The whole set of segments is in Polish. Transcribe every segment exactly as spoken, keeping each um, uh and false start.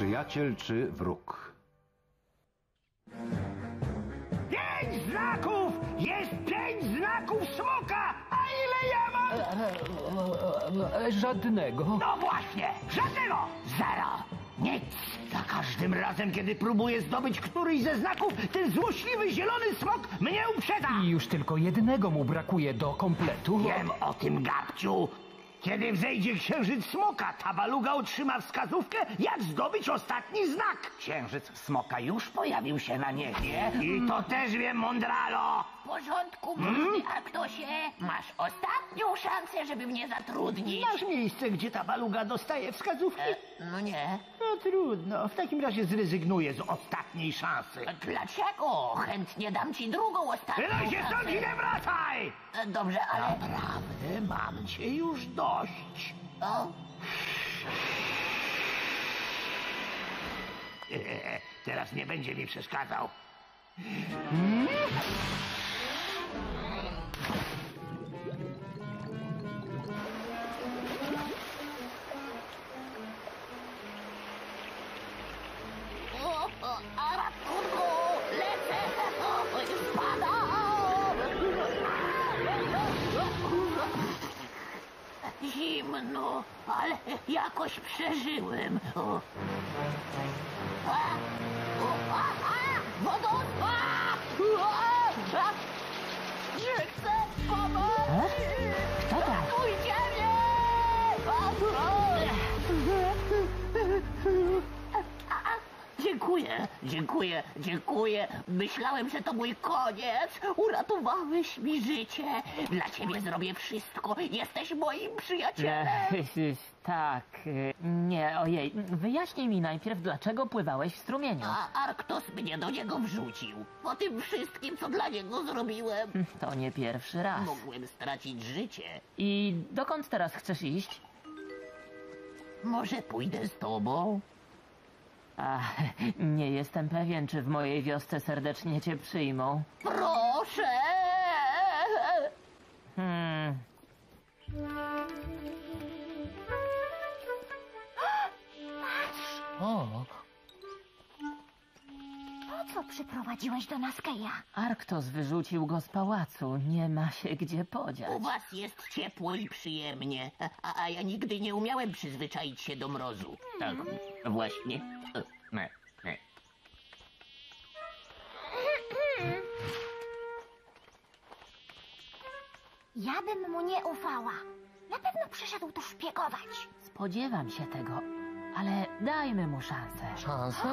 przyjaciel czy wróg. Pięć znaków! Jest pięć znaków smoka! A ile ja mam? Żadnego. No właśnie! Żadnego! Zero! Nic! Za każdym razem, kiedy próbuję zdobyć któryś ze znaków, ten złośliwy zielony smok mnie uprzedza! I już tylko jednego mu brakuje do kompletu. Wiem o tym, Gabciu! Kiedy wzejdzie księżyc smoka, Tabaluga otrzyma wskazówkę, jak zdobyć ostatni znak. Księżyc smoka już pojawił się na niebie. I to też wiem, Mondralo. W porządku, hmm? Arktosie. Masz ostatnią szansę, żeby mnie zatrudnić. Masz miejsce, gdzie Tabaluga dostaje wskazówki? E, no nie. No trudno. W takim razie zrezygnuję z ostatniej szansy. Dlaczego? Chętnie dam ci drugą ostatnią szansę. Wylaj się stąd i nie wracaj! E, dobrze, ale... Naprawdę mam cię już do... Dość. O? Teraz nie będzie mi przeszkadzał. O, o, a ratunku, lecę, spada. Zimno, ale jakoś przeżyłem. O. A, o, a, a, wodospad! Nie chcę pomocy! Kto to? Ratujcie mnie! A, a, dziękuję, dziękuję, dziękuję. Myślałem, że to mój koniec. Uratowałeś mi życie. Dla ciebie zrobię wszystko. Jesteś moim przyjacielem. E, tak. Nie, ojej. Wyjaśnij mi najpierw, dlaczego pływałeś w strumieniu. A Arktos mnie do niego wrzucił. Po tym wszystkim, co dla niego zrobiłem. To nie pierwszy raz. Mogłem stracić życie. I dokąd teraz chcesz iść? Może pójdę z tobą? Ach, nie jestem pewien, czy w mojej wiosce serdecznie cię przyjmą. Proszę! Hmm. Patrz! O! Po co przyprowadziłeś do nas Keja? Arktos wyrzucił go z pałacu. Nie ma się gdzie podziać. U was jest ciepło i przyjemnie. A, a ja nigdy nie umiałem przyzwyczaić się do mrozu. Tak, właśnie. Ja bym mu nie ufała. Na pewno przyszedł tu szpiegować. Spodziewam się tego, ale dajmy mu szansę. Szansę?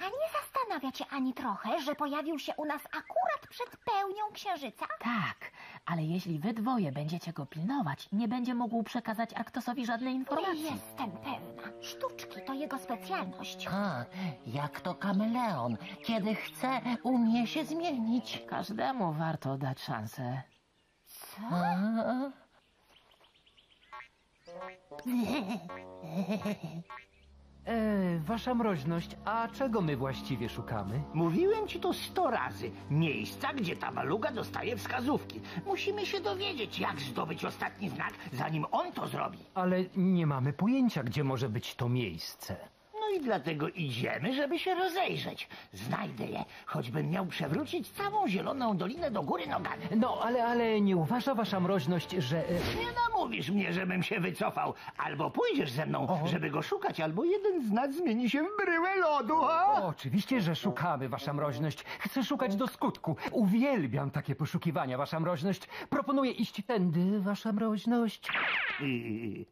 A nie zastanawia cię ani trochę, że pojawił się u nas akurat przed pełnią księżyca? Tak, ale jeśli wy dwoje będziecie go pilnować, nie będzie mógł przekazać Arktosowi żadnej informacji. Nie jestem pewna. Sztuczki to jego specjalność. A, jak to kameleon. Kiedy chce, umie się zmienić. Każdemu warto dać szansę. Co? A? Eee, wasza mroźność, a czego my właściwie szukamy? Mówiłem ci to sto razy. Miejsca, gdzie Tabaluga dostaje wskazówki. Musimy się dowiedzieć, jak zdobyć ostatni znak, zanim on to zrobi. Ale nie mamy pojęcia, gdzie może być to miejsce. No i dlatego idziemy, żeby się rozejrzeć. Znajdę je, choćbym miał przewrócić całą Zieloną Dolinę do góry nogami. No, ale, ale nie uważa wasza mroźność, że... Nie namówisz mnie, żebym się wycofał. Albo pójdziesz ze mną, o. żeby go szukać, albo jeden z nas zmieni się w bryłę lodu, a? O, oczywiście, że szukamy, wasza mroźność. Chcę szukać do skutku. Uwielbiam takie poszukiwania, wasza mroźność. Proponuję iść tędy, wasza mroźność. I...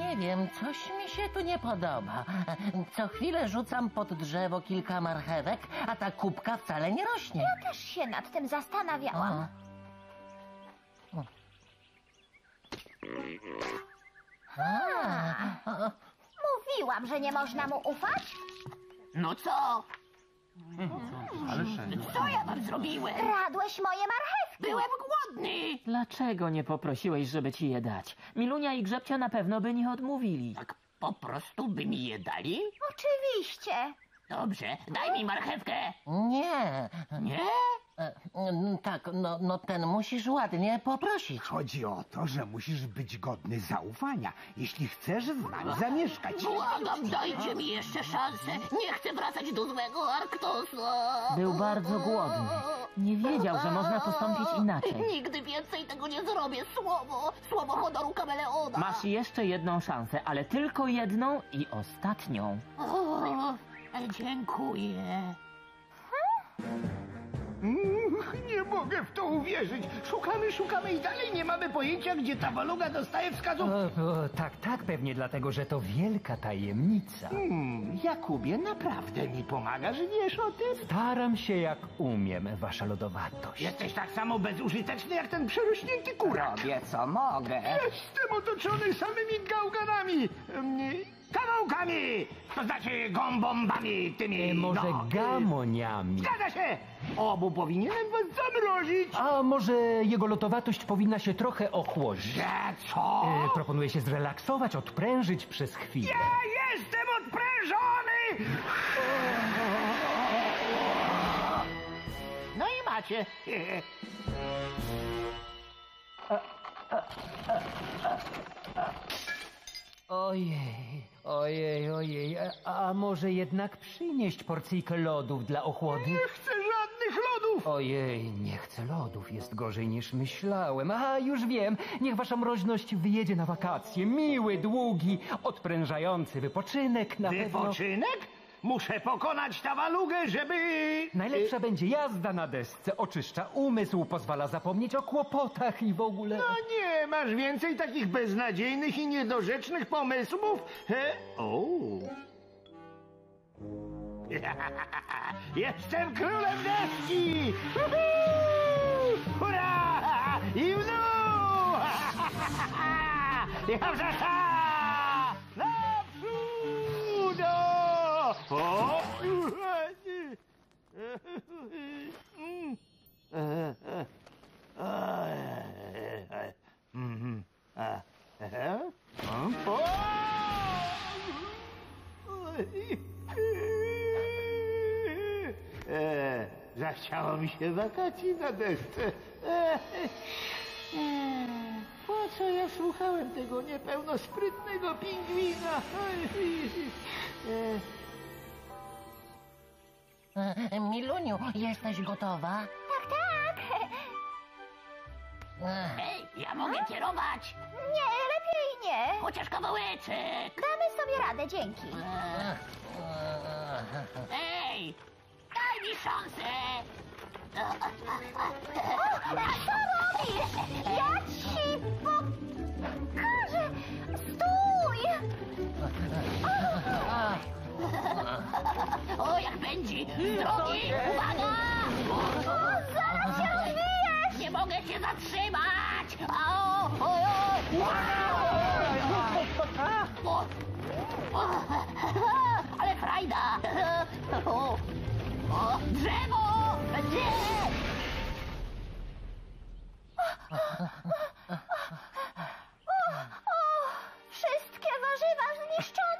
Nie wiem, coś mi się tu nie podoba. Co chwilę rzucam pod drzewo kilka marchewek, a ta kubka wcale nie rośnie. Ja też się nad tym zastanawiałam. Mówiłam, że nie można mu ufać? No co? Co ja wam zrobiłem? Kradłeś moje marchewki. Byłem głodny. Dlaczego nie poprosiłeś, żeby ci je dać? Milunia i Grzebcia na pewno by nie odmówili. Tak po prostu by mi je dali? Oczywiście. Dobrze, daj mi marchewkę. Nie. Nie? E, tak, no, no ten musisz ładnie poprosić. Chodzi o to, że musisz być godny zaufania, jeśli chcesz z nami zamieszkać. Błagam, dajcie mi jeszcze szansę. Nie chcę wracać do złego Arktosa. Był bardzo głodny. Nie wiedział, że można postąpić inaczej. Nigdy więcej tego nie zrobię. Słowo, słowo honoru kameleona. Masz jeszcze jedną szansę, ale tylko jedną i ostatnią. O, dziękuję. Nie mogę w to uwierzyć. Szukamy, szukamy i dalej nie mamy pojęcia, gdzie Tabaluga dostaje wskazówki. O, o, tak, tak, pewnie dlatego, że to wielka tajemnica. Hmm, Jakubie, naprawdę mi pomagasz, wiesz o tym? Staram się jak umiem, wasza lodowatość. Jesteś tak samo bezużyteczny jak ten przerośnięty kurak. Robię co mogę. Jestem otoczony samymi gałganami. Kawałkami! To znaczy gombombami tymi... Może no, gamoniami. Zgadza się! Obu powinienem was zamrozić! A może jego lotowatość powinna się trochę ochłodzić? Że co? E, proponuję się zrelaksować, odprężyć przez chwilę. Ja jestem odprężony! No i macie. Ojej, ojej, ojej, a, a może jednak przynieść porcyjkę lodów dla ochłody? Nie chcę żadnych lodów! Ojej, nie chcę lodów, jest gorzej niż myślałem. A, już wiem, niech wasza mroźność wyjedzie na wakacje. Miły, długi, odprężający wypoczynek na pewno... Wypoczynek? Muszę pokonać Tabalugę, żeby... Najlepsza y będzie jazda na desce. Oczyszcza umysł, pozwala zapomnieć o kłopotach i w ogóle... No nie, masz więcej takich beznadziejnych i niedorzecznych pomysłów? He? O. Jestem królem deski! Hurra! I w dół! Ja wracam! O! Zachciało mi się wakacji na desce. Po co ja słuchałem tego niepełnosprytnego pingwina? Miluniu, jesteś gotowa? Tak, tak. Ej, ja mogę kierować. Nie, lepiej nie. Chociaż kawałeczek. Damy sobie radę, dzięki. Ej, daj mi szansę. O, co robisz? Ja ci pokażę. Stój. O. O, jak będzie! Drogi, uwaga! O, zaraz się rozwijesz! Nie mogę się zatrzymać! O, o, o, o, o, ale frajda! O, o, drzewo! Gdzie? Wszystkie warzywa zniszczone?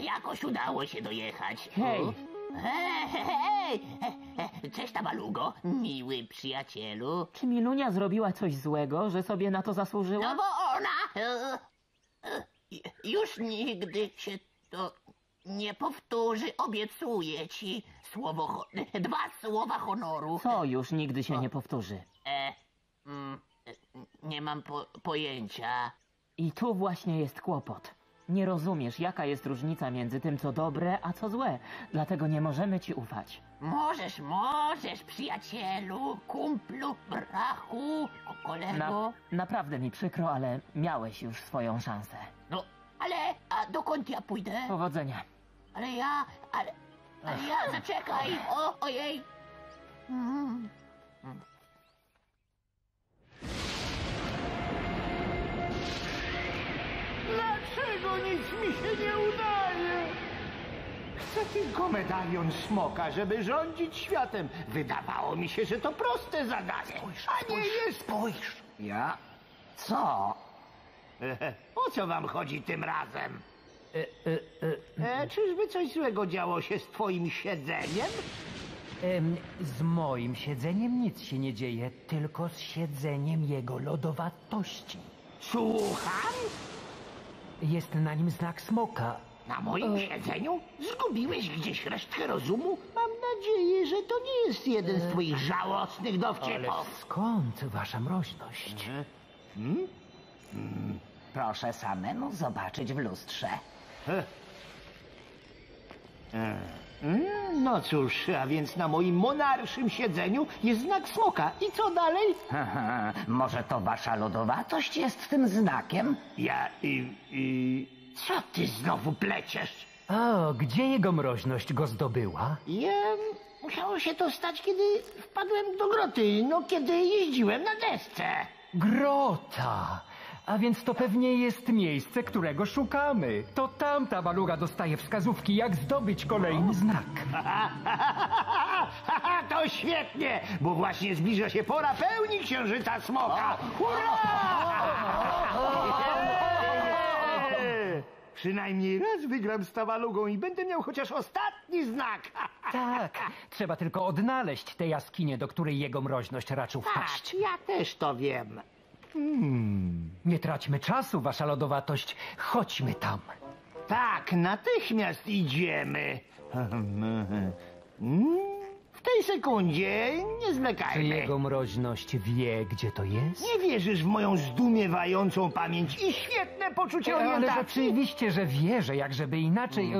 Jakoś udało się dojechać. Hej! Hej, hej, hej! Cześć, Tabalugo, miły przyjacielu. Czy Milunia zrobiła coś złego, że sobie na to zasłużyła? No bo ona... Już nigdy się to nie powtórzy, obiecuję ci. Słowo... Dwa słowa honoru. Co już nigdy się o... nie powtórzy? E, mm, nie mam po pojęcia. I tu właśnie jest kłopot. Nie rozumiesz, jaka jest różnica między tym, co dobre, a co złe. Dlatego nie możemy ci ufać. Możesz, możesz, przyjacielu, kumplu, brachu, kolego. Na, naprawdę mi przykro, ale miałeś już swoją szansę. No, ale a dokąd ja pójdę? Powodzenia. Ale ja, ale, ale ja, zaczekaj, o, ojej. Mm. Dlaczego nic mi się nie udaje? Chcę tylko medalion smoka, żeby rządzić światem. Wydawało mi się, że to proste zadanie. Spójrz, a nie spójrz, jest... Spójrz. Ja? Co? O co wam chodzi tym razem? E, e, e. E, czyżby coś złego działo się z twoim siedzeniem? E, z moim siedzeniem nic się nie dzieje, tylko z siedzeniem jego lodowatości. Słucham? Jest na nim znak smoka. Na moim e... siedzeniu? Zgubiłeś gdzieś resztkę rozumu? Mam nadzieję, że to nie jest jeden z twoich żałosnych dowcipów. Ale skąd wasza mroźność? Mhm. Hmm? Hmm. Proszę samemu zobaczyć w lustrze. Hmm. No cóż, a więc na moim monarszym siedzeniu jest znak smoka. I co dalej? Aha, może to wasza lodowatość jest tym znakiem? Ja i... i... Co ty znowu pleciesz? O, gdzie jego mroźność go zdobyła? Ja... Musiało się to stać, kiedy wpadłem do groty. No, kiedy jeździłem na desce. Grota! A więc to pewnie jest miejsce, którego szukamy. To tam Tabaluga dostaje wskazówki, jak zdobyć kolejny no. znak. To świetnie, bo właśnie zbliża się pora pełni księżyca smoka. Hurra! Przynajmniej raz wygram z Tabalugą i będę miał chociaż ostatni znak. Tak, trzeba tylko odnaleźć tę jaskinię, do której jego mroźność raczył wpaść. Tak, ja też to wiem. Hmm. Nie traćmy czasu, wasza lodowatość. Chodźmy tam. Tak, natychmiast idziemy. W tej sekundzie nie zwlekajmy. Czy jego mroźność wie, gdzie to jest? Nie wierzysz w moją zdumiewającą pamięć i świetne poczucie orientacji? Ale oczywiście, że wierzę, jak żeby inaczej.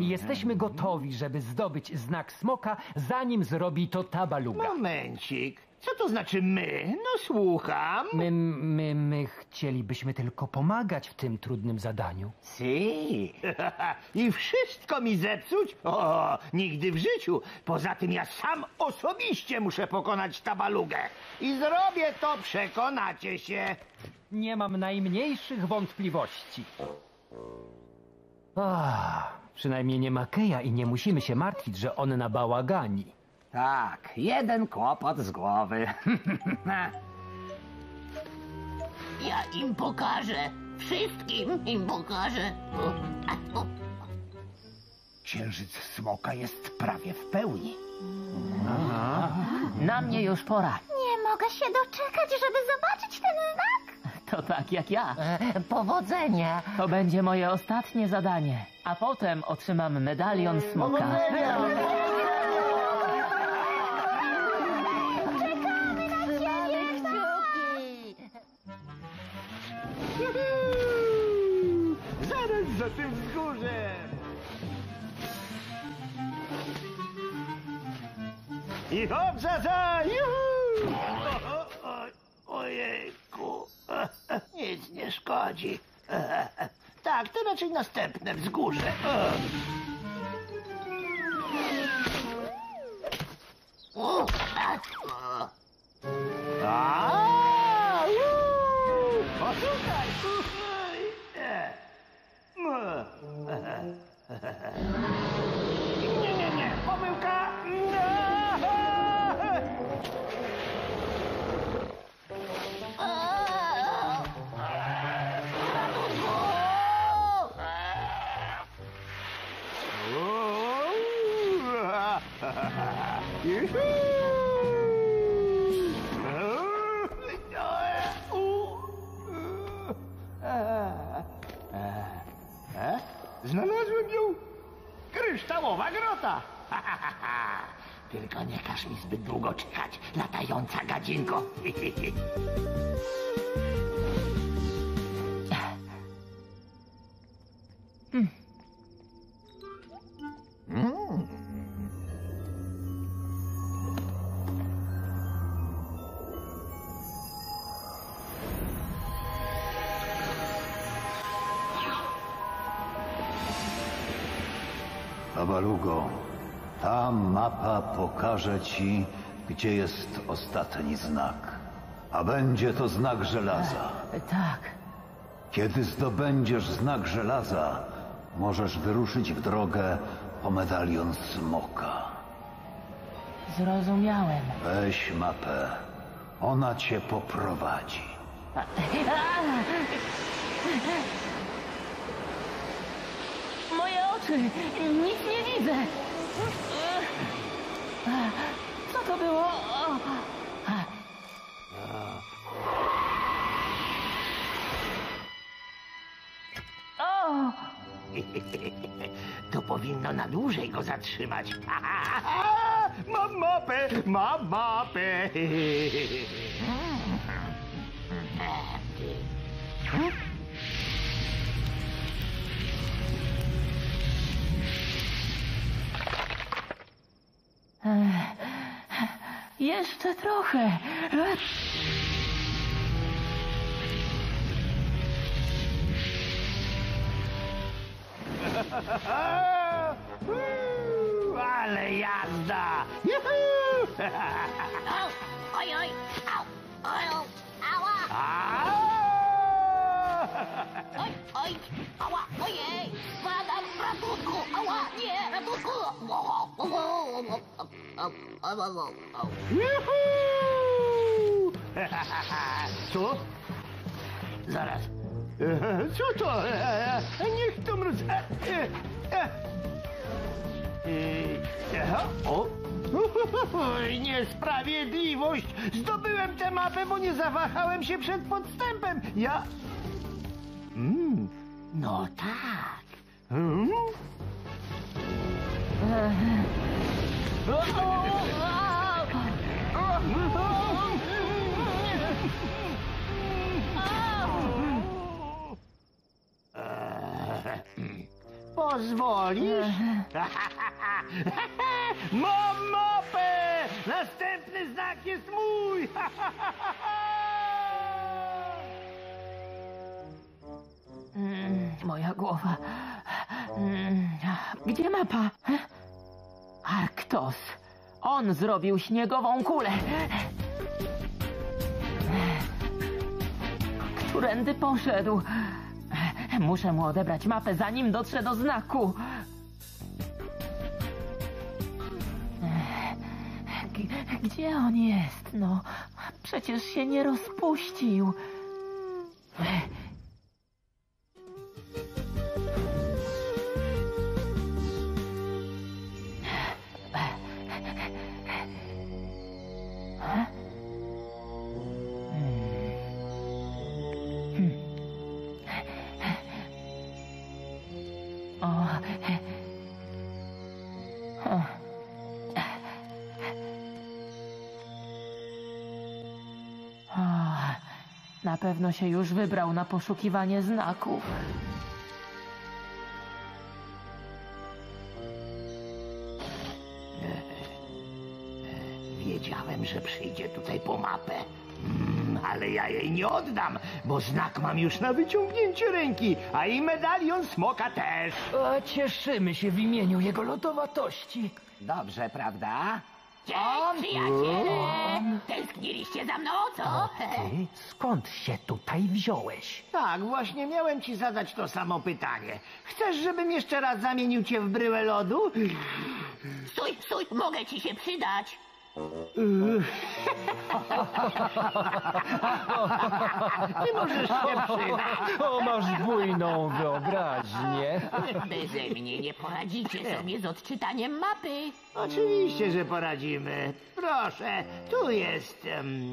Jesteśmy gotowi, żeby zdobyć znak smoka, zanim zrobi to Tabaluga. Momencik. Co to znaczy my? No słucham. My, my, my chcielibyśmy tylko pomagać w tym trudnym zadaniu. Si. I wszystko mi zepsuć? O, nigdy w życiu. Poza tym ja sam osobiście muszę pokonać Tabalugę. I zrobię to, przekonacie się. Nie mam najmniejszych wątpliwości. Oh, przynajmniej nie ma Keja i nie musimy się martwić, że on nabałagani. Tak, jeden kłopot z głowy. Ja im pokażę. Wszystkim im pokażę. Księżyc smoka jest prawie w pełni. Aha. Na mnie już pora. Nie mogę się doczekać, żeby zobaczyć ten znak. To tak jak ja. Powodzenia. To będzie moje ostatnie zadanie. A potem otrzymam medalion smoka. Powodzenia. Za tym wzgórzem! I hop, za, za! Juhu! O, o, o, ojejku! Nic nie szkodzi. Tak, to raczej następne wzgórze. O. A, o, tutaj! Nie, nie, nie, pomyłka! Znalazłem ją! Kryształowa grota! Ha, ha, ha, ha. Tylko nie każ mi zbyt długo czekać, latająca gadzinko! Tabalugo, ta mapa pokaże ci, gdzie jest ostatni znak. A będzie to znak żelaza. E, tak. Kiedy zdobędziesz znak żelaza, możesz wyruszyć w drogę po medalion smoka. Zrozumiałem. Weź mapę. Ona cię poprowadzi. A, a, a, a, a. oczy. Nic nie widzę. Co to było? O! To powinno na dłużej go zatrzymać. A, mam mapę, mam mapę. Jeszcze trochę. Uuu, ale jazda! Juhu! Oj, oj, au, oj, ała! Oj, oj, ała, ojej! Spadam, ratunku! Ała, nie, ratunku! Juhu! Co? Zaraz. Co to? Niech to mróz... O! Niesprawiedliwość! Zdobyłem tę mapę, bo nie zawahałem się przed podstępem! Ja... Mm, no tak! Hmm? Pozwolisz? Mam mapę! Następny znak jest mój! mm, moja głowa. Mm, gdzie mapa? Arktos. On zrobił śniegową kulę. Którędy poszedł? Muszę mu odebrać mapę, zanim dotrze do znaku. G- gdzie on jest? No, przecież się nie rozpuścił. Na pewno się już wybrał na poszukiwanie znaków. Wiedziałem, że przyjdzie tutaj po mapę. Mm, ale ja jej nie oddam, bo znak mam już na wyciągnięcie ręki, a i medalion smoka też. O, cieszymy się w imieniu jego lotowatości. Dobrze, prawda? Cześć, przyjaciele! Tęskniliście za mną, co? Ty? Skąd się tutaj wziąłeś? Tak, właśnie miałem ci zadać to samo pytanie. Chcesz, żebym jeszcze raz zamienił cię w bryłę lodu? Stój, stój, mogę ci się przydać. Ty możesz się przydać. O, masz bujną wyobraźnię. Beze mnie nie poradzicie sobie z odczytaniem mapy. Oczywiście, że poradzimy. Proszę, tu jestem.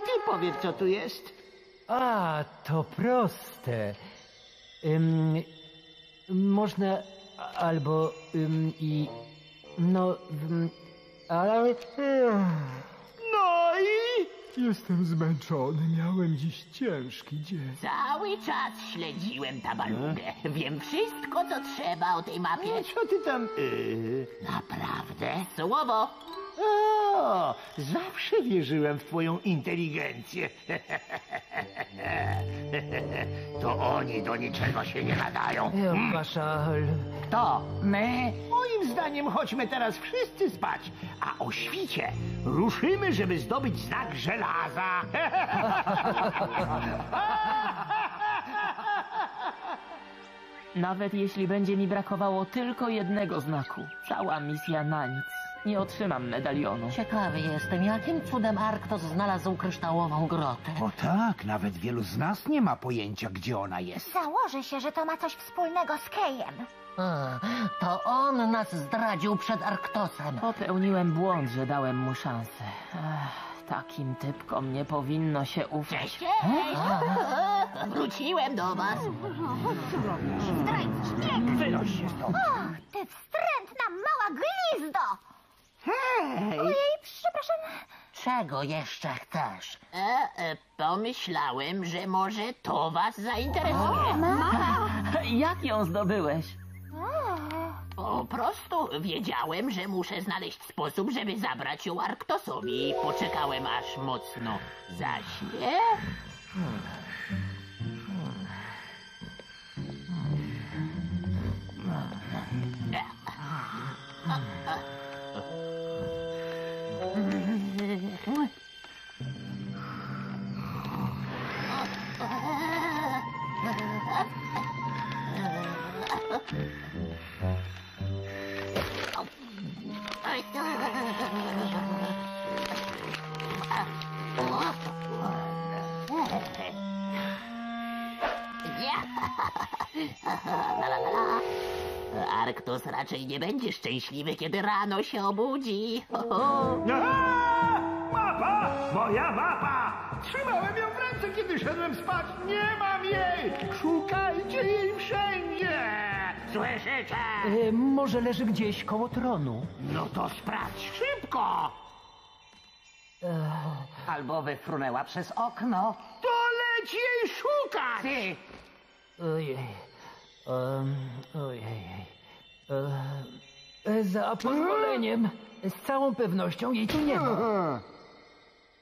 Ty powiedz, co tu jest. A, to proste. Ym... Można albo um, i... No... Um, ale... Um. No i... Jestem zmęczony, miałem dziś ciężki dzień. Cały czas śledziłem Tabalugę. Wiem wszystko, co trzeba o tej mapie. No, co ty tam... Yy. Naprawdę? Słowo. O, zawsze wierzyłem w twoją inteligencję. To oni do niczego się nie nadają. Kto? My? Moim zdaniem chodźmy teraz wszyscy spać, a o świcie ruszymy, żeby zdobyć znak żelaza. Nawet jeśli będzie mi brakowało tylko jednego znaku, cała misja na nic. nie otrzymam medalionu. Ciekawy jestem, jakim cudem Arktos znalazł kryształową grotę? O tak, nawet wielu z nas nie ma pojęcia, gdzie ona jest. Założę się, że to ma coś wspólnego z Kejem. A, to on nas zdradził przed Arktosem. Popełniłem błąd, że dałem mu szansę. Ach, takim typkom nie powinno się ufać. Cześć! Wróciłem do was. Co robisz? Zdrajcasz bieg! Wynoś się stąd! Och, ty wstrętna mała glizdo! Hej! Ojej, przepraszam. Czego jeszcze chcesz? E, e, pomyślałem, że może to was zainteresuje. O, mama! Jak ją zdobyłeś? Po prostu wiedziałem, że muszę znaleźć sposób, żeby zabrać ją Arktosowi. Poczekałem, aż mocno zaśnie. Arktos raczej nie będzie szczęśliwy, kiedy rano się obudzi. Aha! Mapa! Moja mapa! Trzymałem ją w ręce, kiedy szedłem spać. Nie mam jej! Szukajcie jej wszędzie! Słyszycie? E, może leży gdzieś koło tronu. No to sprawdź szybko! Ech. Albo wyfrunęła przez okno. To leć jej szukać! Ty. Ojej, um, ojej, e, za pozwoleniem, z całą pewnością jej tu nie ma.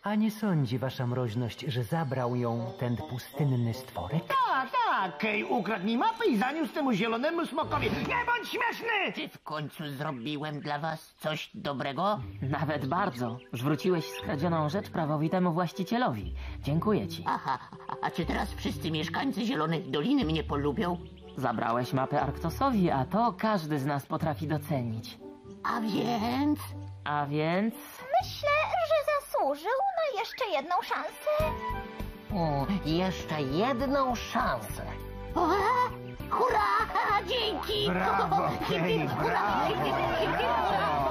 A nie sądzi wasza mroźność, że zabrał ją ten pustynny stworek? Tak, tak, Kej ukradł mi mapę i zaniósł temu zielonemu smokowi. Nie bądź śmieszny! Czy w końcu zrobiłem dla was coś dobrego? Nawet bardzo. Zwróciłeś skradzioną rzecz prawowitemu właścicielowi. Dziękuję ci. Aha, a czy teraz wszyscy mieszkańcy Zielonej Doliny mnie polubią? Zabrałeś mapę Arktosowi, a to każdy z nas potrafi docenić. A więc? A więc? Myślę, że zasłużył na jeszcze jedną szansę. O, jeszcze jedną szansę. O, hurra! Dzięki! Brawo, Kej, brawo!